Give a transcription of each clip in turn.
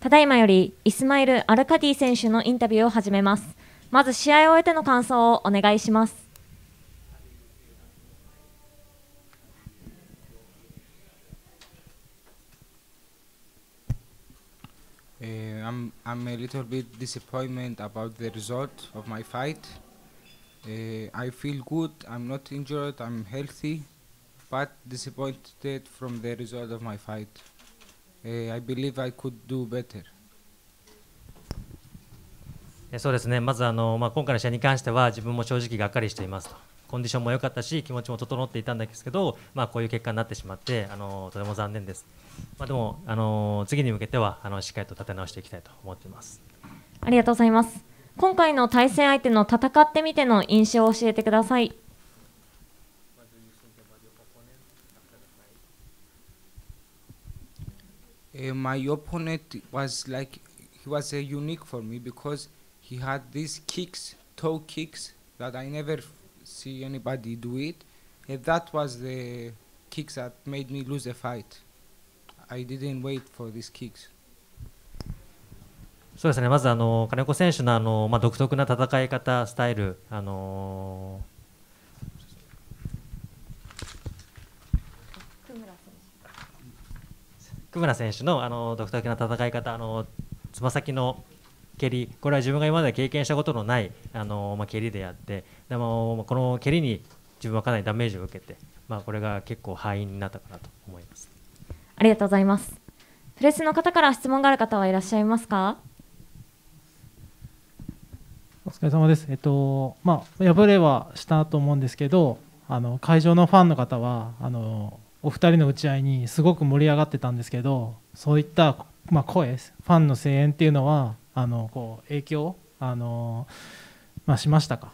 ただいまよりイスマイル・アルカディ選手のインタビューを始めます。まず試合を終えての感想をお願いします。I'm a little bit disappointed about the result of my fight. I feel good. I'm not injured. I'm healthy, but disappointed from the result of my fight. I believe I could do better. そうですね。まず今回の試合に関しては自分も正直がっかりしていますと。コンディションも良かったし気持ちも整っていたんですけど、こういう結果になってしまってとても残念です。でも次に向けてはしっかりと立て直していきたいと思っています。ありがとうございます。今回の対戦相手の戦ってみての印象を教えてください。My opponent was like he was unique for me because he had these kicks, toe kicks that I never.See anybody do it, and that was the kicks that made me lose the fight. I didn't wait for these kicks. そうですね。まず金子選手の独特な戦い方スタイル久村選手の独特な戦い方つま先の蹴り、これは自分が今まで経験したことのない蹴りであって、でもこの蹴りに自分はかなりダメージを受けて、これが結構敗因になったかなと思います。ありがとうございます。プレスの方から質問がある方はいらっしゃいますか？お疲れ様です。敗れはしたと思うんですけど、会場のファンの方はお二人の打ち合いにすごく盛り上がってたんですけど、そういった声、ファンの声援っていうのは。こう影響しましたか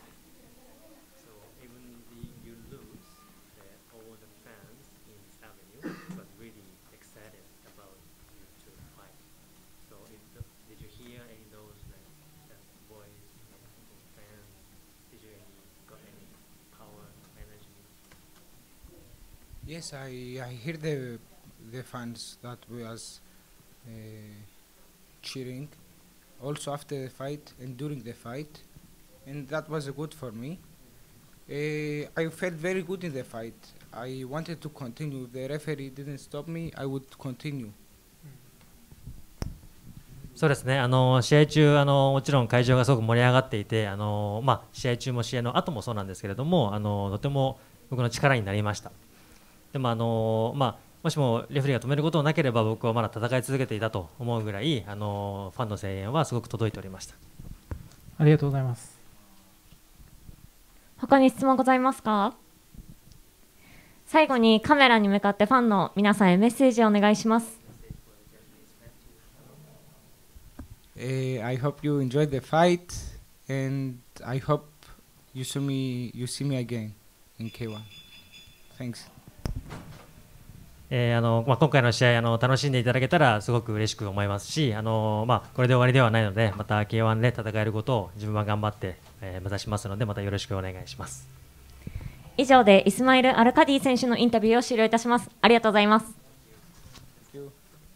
？Yes, I hear the fans that was cheering.Also after the fight and during the fight, and that was good for me. I felt very good in the fight. I wanted to continue. The referee didn't stop me. I would continue. そうですね。試合中もちろん会場がすごく盛り上がっていて、試合中も試合の後もそうなんですけれども、とても僕の力になりました。でももしもレフェリーが止めることがなければ僕はまだ戦い続けていたと思うぐらいファンの声援はすごく届いておりました。ありがとうございます。他に質問ございますか？最後にカメラに向かってファンの皆さんへメッセージをお願いします。I hope you enjoyed the fight and I hope you see me again in K1. Thanks.今回の試合楽しんでいただけたらすごく嬉しく思いますしこれで終わりではないのでまた K1 で戦えることを自分は頑張って、目指しますのでまたよろしくお願いします。以上でイスマイル・アルカディ選手のインタビューを終了いたします。ありがとうございます。